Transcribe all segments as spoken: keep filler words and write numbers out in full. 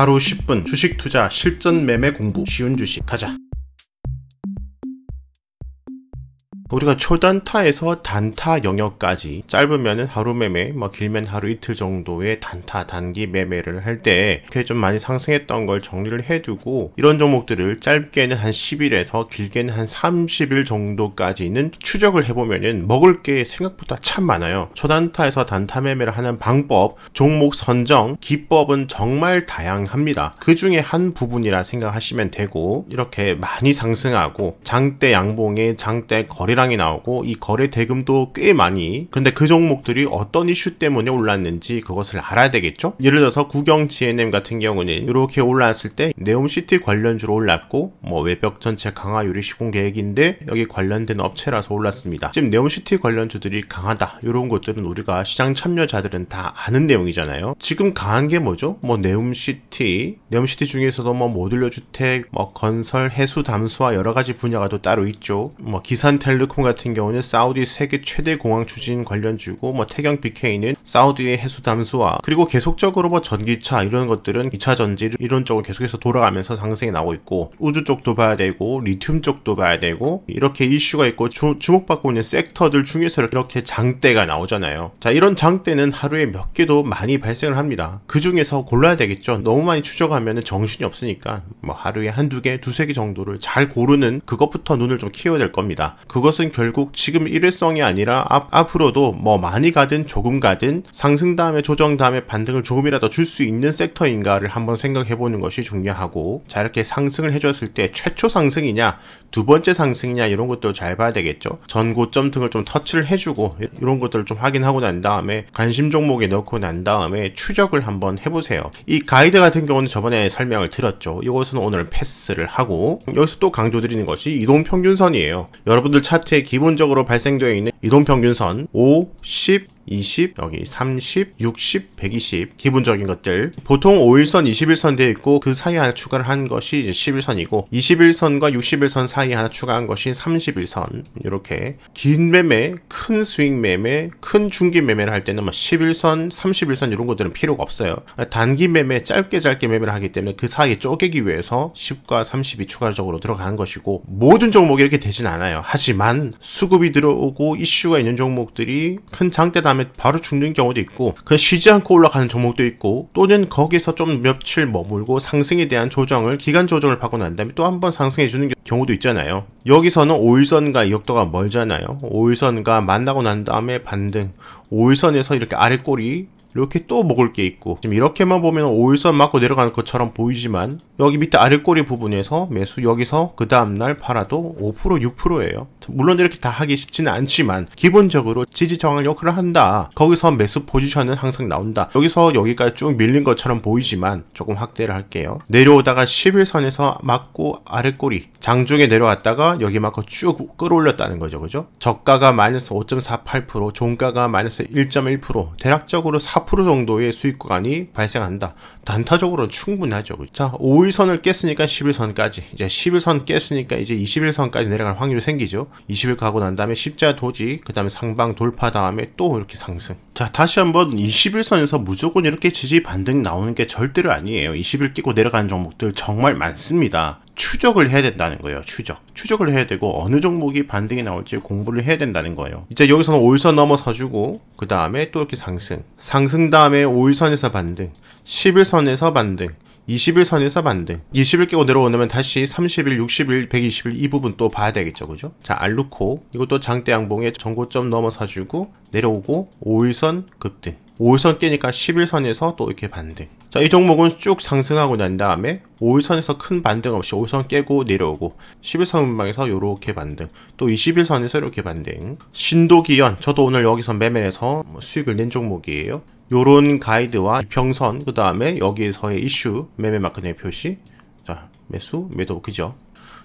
하루 십 분 주식 투자 실전 매매 공부. 쉬운 주식 가자. 우리가 초단타에서 단타 영역까지, 짧으면 하루 매매, 뭐 길면 하루 이틀 정도의 단타 단기 매매를 할 때 그게 좀 많이 상승했던 걸 정리를 해두고, 이런 종목들을 짧게는 한 십 일에서 길게는 한 삼십 일 정도까지는 추적을 해보면은 먹을 게 생각보다 참 많아요. 초단타에서 단타 매매를 하는 방법, 종목 선정, 기법은 정말 다양합니다. 그 중에 한 부분이라 생각하시면 되고, 이렇게 많이 상승하고 장대 양봉에 장대 거래를 이 나오고 이 거래 대금도 꽤 많이, 근데 그 종목들이 어떤 이슈 때문에 올랐는지 그것을 알아야 되겠죠. 예를 들어서 구경 지 엔 엠 같은 경우는 이렇게 올랐을 때 네옴시티 관련주로 올랐고, 뭐 외벽 전체 강화 유리 시공 계획인데 여기 관련된 업체라서 올랐습니다. 지금 네옴시티 관련주들이 강하다, 이런 것들은 우리가 시장 참여자들은 다 아는 내용이잖아요. 지금 강한 게 뭐죠? 뭐 네옴시티, 네옴시티 중에서도 뭐 모듈러 주택, 뭐 건설, 해수 담수화 여러 가지 분야가 또 따로 있죠. 뭐 기산텔레콤 같은 경우는 사우디 세계 최대 공항 추진 관련주고, 뭐 태경 비 케이는 사우디의 해수 담수화, 그리고 계속적으로 뭐 전기차 이런 것들은 이 차 전지 이런 쪽으로 계속해서 돌아가면서 상승이 나오고 있고, 우주 쪽도 봐야 되고 리튬 쪽도 봐야 되고, 이렇게 이슈가 있고 주, 주목받고 있는 섹터들 중에서 이렇게 장대가 나오잖아요. 자, 이런 장대는 하루에 몇 개도 많이 발생을 합니다. 그 중에서 골라야 되겠죠. 너무 많이 추적하면 정신이 없으니까 뭐 하루에 한두 개 두세 개 정도를 잘 고르는, 그것부터 눈을 좀 키워야 될 겁니다. 그것을 결국 지금 일회성이 아니라 앞, 앞으로도 뭐 많이 가든 조금 가든 상승 다음에 조정 다음에 반등을 조금이라도 줄 수 있는 섹터인가를 한번 생각해 보는 것이 중요하고, 자, 이렇게 상승을 해줬을 때 최초 상승이냐 두 번째 상승이냐 이런 것도 잘 봐야 되겠죠. 전고점 등을 좀 터치를 해주고 이런 것들을 좀 확인하고 난 다음에 관심 종목에 넣고 난 다음에 추적을 한번 해보세요. 이 가이드 같은 경우는 저번에 설명을 드렸죠. 이것은 오늘 패스를 하고, 여기서 또 강조드리는 것이 이동평균선이에요. 여러분들 차트 기본적으로 발생되어 있는 이동평균선 오, 십, 이십, 여기 삼십, 육십, 백이십 기본적인 것들, 보통 오 일선, 이십 일선 되어 있고 그 사이에 하나 추가를 한 것이 이제 십 일선이고, 이십 일선과 육십 일선 사이에 하나 추가한 것이 삼십 일선. 이렇게 긴 매매, 큰 스윙 매매, 큰 중기 매매를 할 때는 뭐 십 일선, 삼십 일선 이런 것들은 필요가 없어요. 단기 매매, 짧게 짧게 매매를 하기 때문에 그 사이에 쪼개기 위해서 십과 삼십이 추가적으로 들어간 것이고, 모든 종목이 이렇게 되진 않아요. 하지만 수급이 들어오고 이슈가 있는 종목들이 큰 장대 다음에 바로 죽는 경우도 있고, 그냥 쉬지 않고 올라가는 종목도 있고, 또는 거기서 좀 며칠 머물고 상승에 대한 조정을, 기간 조정을 받고 난 다음에 또 한 번 상승해 주는 경우도 있잖아요. 여기서는 오 일선과 이 역도가 멀잖아요. 오 일선과 만나고 난 다음에 반등, 오 일선에서 이렇게 아래 꼬리 이렇게 또 먹을 게 있고, 지금 이렇게만 보면 오 일선 맞고 내려가는 것처럼 보이지만 여기 밑에 아래꼬리 부분에서 매수, 여기서 그 다음날 팔아도 오 퍼센트 육 퍼센트예요 물론 이렇게 다 하기 쉽지는 않지만 기본적으로 지지저항 역할을 한다, 거기서 매수 포지션은 항상 나온다, 여기서 여기까지 쭉 밀린 것처럼 보이지만 조금 확대를 할게요. 내려오다가 십 일선에서 맞고 아래꼬리 장중에 내려왔다가 여기 맞고 쭉 끌어올렸다는 거죠. 그죠? 저가가 마이너스 오 점 사팔 퍼센트, 종가가 마이너스 일 점 일 퍼센트, 대략적으로 사 퍼센트 정도의 수익 구간이 발생한다. 단타적으로는 충분하죠. 자, 오 일선을 깼으니까 십 일선까지, 이제 십 일선 깼으니까 이제 이십 일선까지 내려갈 확률이 생기죠. 이십 일 가고 난 다음에 십자 도지, 그 다음에 상방 돌파 다음에 또 이렇게 상승. 자, 다시 한번 이십 일선에서 무조건 이렇게 지지 반등 나오는 게 절대로 아니에요. 이십 일 끼고 내려가는 종목들 정말 많습니다. 추적을 해야 된다는 거예요. 추적. 추적을 해야 되고 어느 종목이 반등이 나올지 공부를 해야 된다는 거예요. 이제 여기서는 오 일선 넘어서주고 그 다음에 또 이렇게 상승. 상승 다음에 오 일선에서 반등, 십 일선에서 반등, 이십 일선에서 반등, 이십 일 깨고 내려오면 다시 삼십 일, 육십 일, 백이십 일 이 부분 또 봐야 되겠죠. 그죠? 자, 알루코 이것도 장대 양봉에 전고점 넘어서주고 내려오고 오 일선 급등, 오 일선 깨니까 십 일선에서 또 이렇게 반등. 자, 이 종목은 쭉 상승하고 난 다음에 오 일선에서 큰 반등 없이 오 일선 깨고 내려오고 십 일선 음방에서 요렇게 반등, 또 이십 일선에서 이렇게 반등. 신도기현, 저도 오늘 여기서 매매해서 수익을 낸 종목이에요. 요런 가이드와 평선, 그 다음에 여기에서의 이슈 매매 마크네 표시, 자, 매수 매도, 그죠?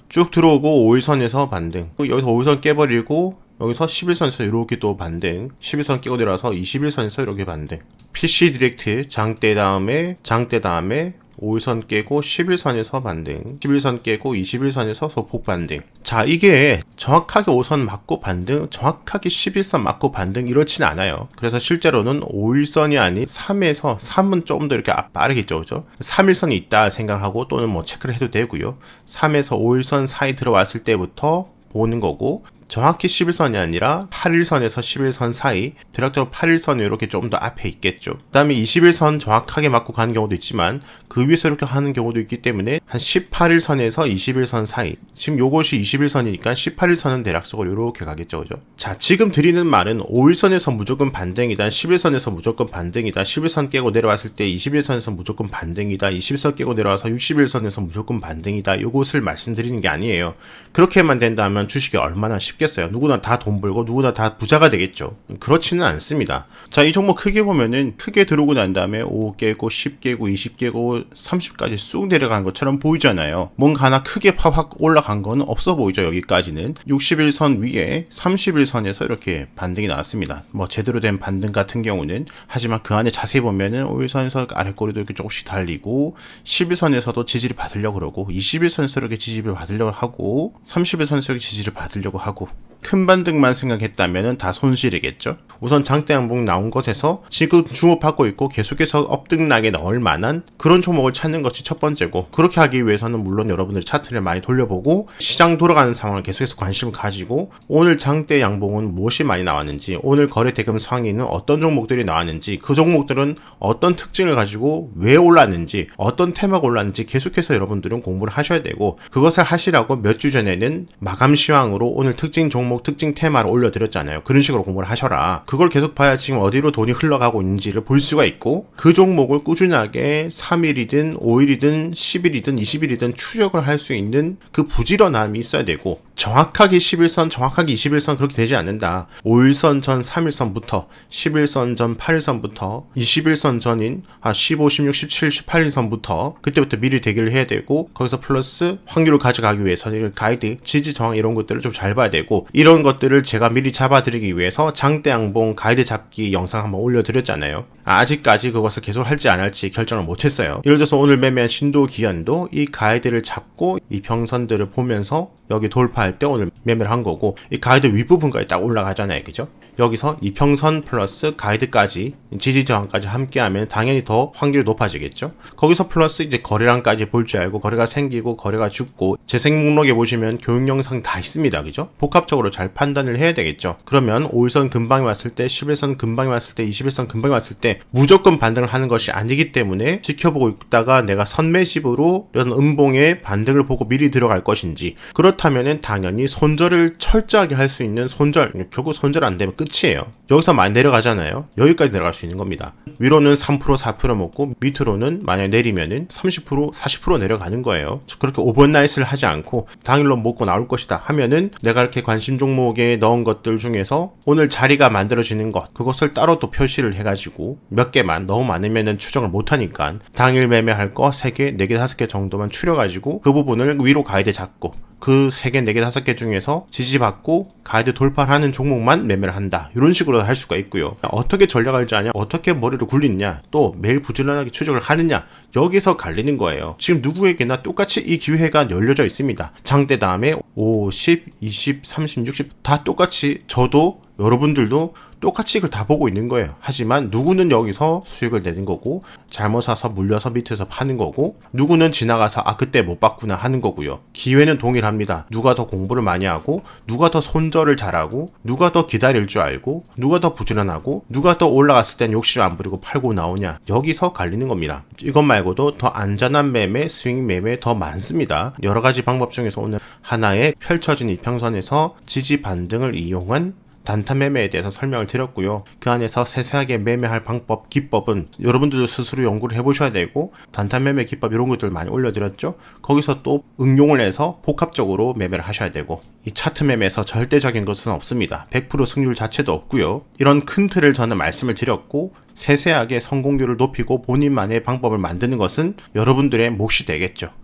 쭉 들어오고 오 일선에서 반등, 여기서 오 일선 깨버리고 여기서 십 일선에서 이렇게 또 반등, 십 일선 끼고 내려와서 이십 일선에서 이렇게 반등. 피씨 디렉트 장대 다음에 장대 다음에 오 일선 깨고 십 일선에서 반등, 십 일선 깨고 이십 일선에서 소폭 반등. 자, 이게 정확하게 오 선 맞고 반등, 정확하게 십 일선 맞고 반등 이렇진 않아요. 그래서 실제로는 오 일선이 아닌 삼에서 삼은 조금 더 이렇게 빠르겠죠, 그죠? 삼 일선이 있다 생각하고 또는 뭐 체크를 해도 되고요. 삼에서 오 일선 사이 들어왔을 때부터 보는 거고, 정확히 십 일선이 아니라 팔 일선에서 십 일선 사이, 대략적으로 팔 일선이 이렇게 좀 더 앞에 있겠죠. 그 다음에 이십 일선 정확하게 맞고 가는 경우도 있지만 그 위에서 이렇게 하는 경우도 있기 때문에 한 십팔 일선에서 이십 일선 사이, 지금 요것이 이십 일선이니까 십팔 일선은 대략적으로 이렇게 가겠죠, 그죠? 자, 지금 드리는 말은 오 일선에서 무조건 반등이다, 십 일선에서 무조건 반등이다, 십 일선 깨고 내려왔을 때 이십 일선에서 무조건 반등이다, 이십 일선 깨고 내려와서 육십 일선에서 무조건 반등이다, 요것을 말씀드리는 게 아니에요. 그렇게만 된다면 주식이 얼마나 쉽 겠어요. 누구나 다 돈 벌고 누구나 다 부자가 되겠죠. 그렇지는 않습니다. 자, 이 종목 크게 보면은 크게 들어오고 난 다음에 오 깨고 십 깨고 이십 깨고 삼십까지 쑥 내려간 것처럼 보이잖아요. 뭔가 하나 크게 팍팍 올라간 건 없어 보이죠. 여기까지는 육십 일선 위에 삼십 일선에서 이렇게 반등이 나왔습니다. 뭐 제대로 된 반등 같은 경우는. 하지만 그 안에 자세히 보면은 오 일선에서 아랫꼬리도 이렇게 조금씩 달리고, 십 일선에서도 지지를 받으려고 그러고, 이십 일선에서 이렇게 지지를 받으려고 하고, 삼십 일선에서 이렇게 지지를 받으려고 하고, 큰 반등만 생각했다면 다 손실이겠죠. 우선 장대 양봉 나온 것에서 지금 주목받고 있고 계속해서 업등락에 넣을 만한 그런 종목을 찾는 것이 첫 번째고, 그렇게 하기 위해서는 물론 여러분들 차트를 많이 돌려보고 시장 돌아가는 상황을 계속해서 관심을 가지고, 오늘 장대 양봉은 무엇이 많이 나왔는지, 오늘 거래 대금 상위는 어떤 종목들이 나왔는지, 그 종목들은 어떤 특징을 가지고 왜 올랐는지, 어떤 테마가 올랐는지 계속해서 여러분들은 공부를 하셔야 되고, 그것을 하시라고 몇 주 전에는 마감 시황으로 오늘 특징 종목 특징 테마를 올려드렸잖아요. 그런 식으로 공부를 하셔라. 그걸 계속 봐야 지금 어디로 돈이 흘러가고 있는지를 볼 수가 있고, 그 종목을 꾸준하게 삼 일이든 오 일이든 십 일이든 이십 일이든 추적을 할 수 있는 그 부지런함이 있어야 되고, 정확하게 십 일선 정확하게 이십 일선 그렇게 되지 않는다. 오 일선 전 삼 일선부터 십 일선 전 팔 일선부터 이십 일선 전인 아, 십오, 십육, 십칠, 십팔 일선부터 그때부터 미리 대기를 해야 되고, 거기서 플러스 확률을 가져가기 위해서는 가이드, 지지 저항 이런 것들을 좀 잘 봐야 되고, 이런 것들을 제가 미리 잡아드리기 위해서 장대 양봉 가이드 잡기 영상 한번 올려드렸잖아요. 아직까지 그것을 계속 할지 안 할지 결정을 못했어요. 예를 들어서 오늘 매매한 신도 기한도 이 가이드를 잡고 이 평선들을 보면서 여기 돌파할 때 오늘 매매를 한 거고, 이 가이드 윗부분까지 딱 올라가잖아요, 그죠? 여기서 이 평선 플러스 가이드까지 지지 저항까지 함께하면 당연히 더 확률이 높아지겠죠. 거기서 플러스 이제 거래량까지 볼 줄 알고, 거래가 생기고 거래가 죽고, 재생 목록에 보시면 교육 영상 다 있습니다, 그죠? 복합적으로 잘 판단을 해야 되겠죠. 그러면 오 일선 근방에 왔을 때, 십 일선 근방에 왔을 때, 이십 일선 근방에 왔을 때 무조건 반등을 하는 것이 아니기 때문에 지켜보고 있다가 내가 선매집으로 이런 음봉의 반등을 보고 미리 들어갈 것인지, 그렇다면 당연히 손절을 철저하게 할 수 있는 손절, 결국 손절 안 되면 끝이에요. 여기서 많이 내려가잖아요. 여기까지 내려갈 수 있는 겁니다. 위로는 삼 퍼센트 사 퍼센트 먹고 밑으로는 만약 내리면은 삼십 퍼센트 사십 퍼센트 내려가는 거예요. 그렇게 오버나잇을 하지 않고 당일로 먹고 나올 것이다 하면은 내가 이렇게 관심 종목에 넣은 것들 중에서 오늘 자리가 만들어지는 것, 그것을 따로 또 표시를 해가지고 몇 개만, 너무 많으면 추정을 못하니까 당일 매매할 거 세 개, 네 개, 다섯 개 정도만 추려가지고 그 부분을 위로 가이드 잡고, 그 세 개, 네 개, 다섯 개 중에서 지지받고 가이드 돌파하는 종목만 매매를 한다, 이런 식으로 할 수가 있고요. 어떻게 전략할지 아냐, 어떻게 머리를 굴리냐, 또 매일 부지런하게 추적을 하느냐, 여기서 갈리는 거예요. 지금 누구에게나 똑같이 이 기회가 열려져 있습니다. 장대 다음에 오, 십, 이십, 삼십, 육십 다 똑같이 저도 여러분들도 똑같이 그걸 다 보고 있는 거예요. 하지만 누구는 여기서 수익을 내는 거고, 잘못 사서 물려서 밑에서 파는 거고, 누구는 지나가서 아 그때 못 봤구나 하는 거고요. 기회는 동일합니다. 누가 더 공부를 많이 하고, 누가 더 손절을 잘하고, 누가 더 기다릴 줄 알고, 누가 더 부지런하고, 누가 더 올라갔을 땐 욕심 안 부리고 팔고 나오냐, 여기서 갈리는 겁니다. 이것 말고도 더 안전한 매매, 스윙 매매 더 많습니다. 여러 가지 방법 중에서 오늘 하나의 펼쳐진 이평선에서 지지 반등을 이용한 단타 매매에 대해서 설명을 드렸고요. 그 안에서 세세하게 매매할 방법, 기법은 여러분들도 스스로 연구를 해보셔야 되고, 단타 매매 기법 이런 것들 많이 올려드렸죠. 거기서 또 응용을 해서 복합적으로 매매를 하셔야 되고, 이 차트 매매에서 절대적인 것은 없습니다. 백 퍼센트 승률 자체도 없고요. 이런 큰 틀을 저는 말씀을 드렸고, 세세하게 성공률을 높이고 본인만의 방법을 만드는 것은 여러분들의 몫이 되겠죠.